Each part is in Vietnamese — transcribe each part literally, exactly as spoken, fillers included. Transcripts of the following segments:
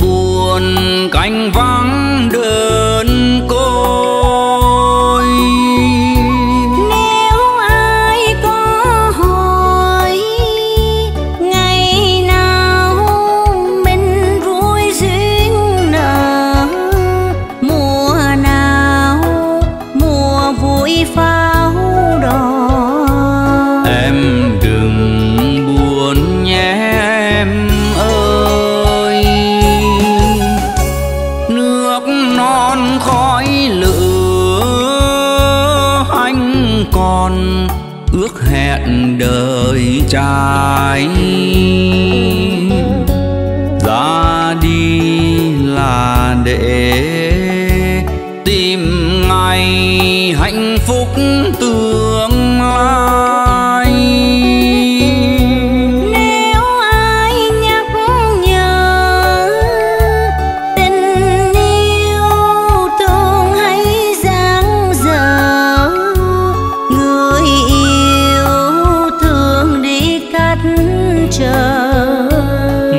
buồn cánh vắng đơn côi. Nếu ai có hỏi, ngày nào mình vui duyên nở, mùa nào mùa vui pháo đỏ. Em đừng buồn nhé em ơi, nước non khói lửa anh còn ước hẹn đời trai. Ra đi là để tìm ngày hạnh phúc tương lai.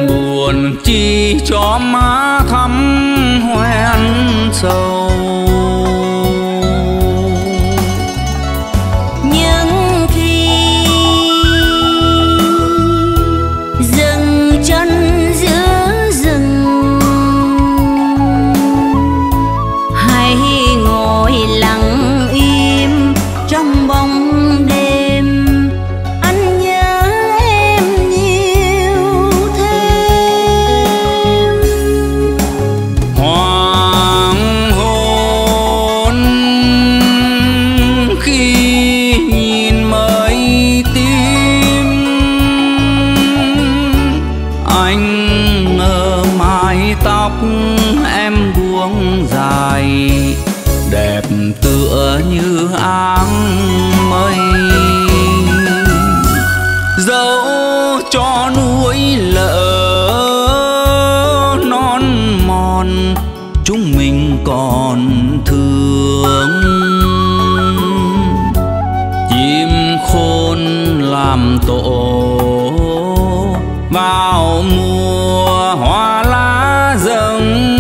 Buồn chi cho má thắm hoen sầu, nhưng khi dừng chân giữa rừng hãy ngồi lặng im trong bóng đêm. Em buông dài đẹp tựa như áng mây, dẫu cho núi lỡ non mòn chúng mình còn thương. Chim khôn làm tổ vào mùa hoa lá rừng.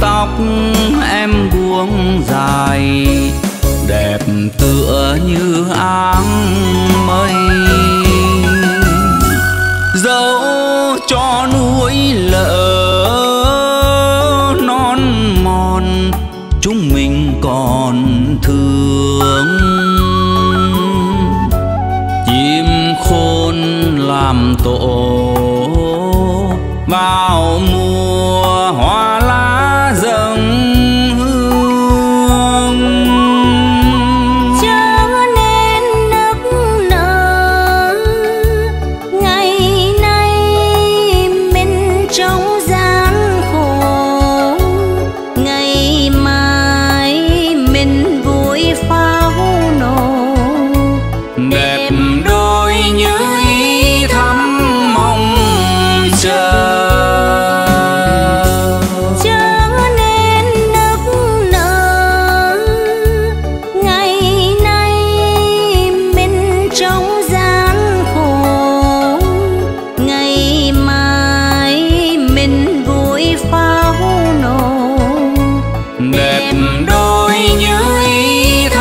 Tóc em buông dài đẹp tựa như áng mây, dẫu cho núi lỡ non mòn chúng mình còn thương. Chim khôn làm tổ vào mùa hoa lá rừng. chờ trở nên nức nở. Ngày nay mình trong gian khổ, ngày mai mình vui pháo nổ đẹp đôi như